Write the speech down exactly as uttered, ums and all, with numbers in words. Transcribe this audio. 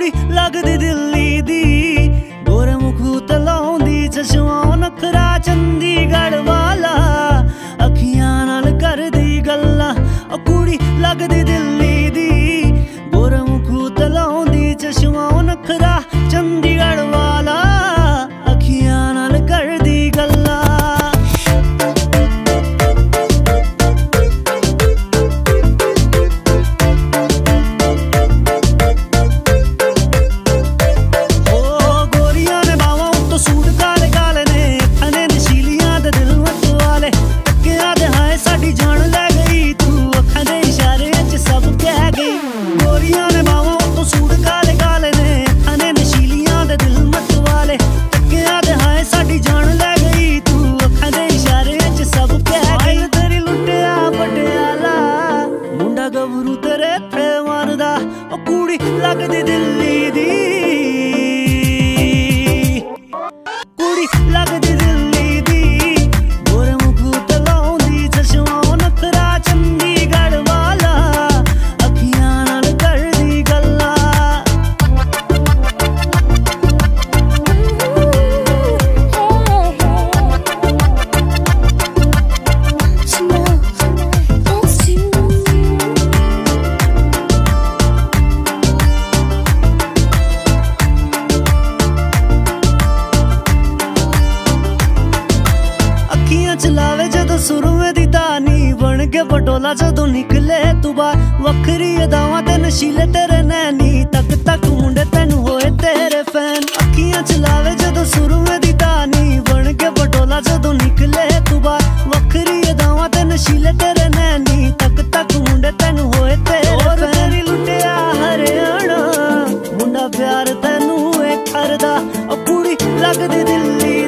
कुड़ी लगदी दिल्ली दी गोरमुख तलाउंदी चश्मा नखरा चंडीगढ़ वाला अखियां नाल करदी गल्ला कुड़ी लगदी दिल्ली दी गोरमुख तलाउंदी चश्मा नखरा चंडीगढ़ वाला अखियां नाल करदी गल्ला। कुड़ी लगदी दिल्ली दी कुड़ी लगदी दिल्ली दी गोरमुख तलाउंदी चश्मा नखरा चंडीगढ़ वाला अखियां नाल करदी गल्ला। चलावे जदों सुरमे दी तानी बन के पटोला जदों निकले तू बार वखरी अदावां ते नशीले तेरे नैनी तक तक मुंडे तैनू होए तेरे फैन। अखियां चलावे जदों सुरमे दी तानी बन के पटोला जदों निकले तू बार वखरी अदावां ते नशीले तेरे नैनी तक तक मुंडे तैनू होए तेरे फैन। तेरी लुटिया हरियाणा मुंडा प्यार तैनू करदा कुड़ी लगदी दिल्ली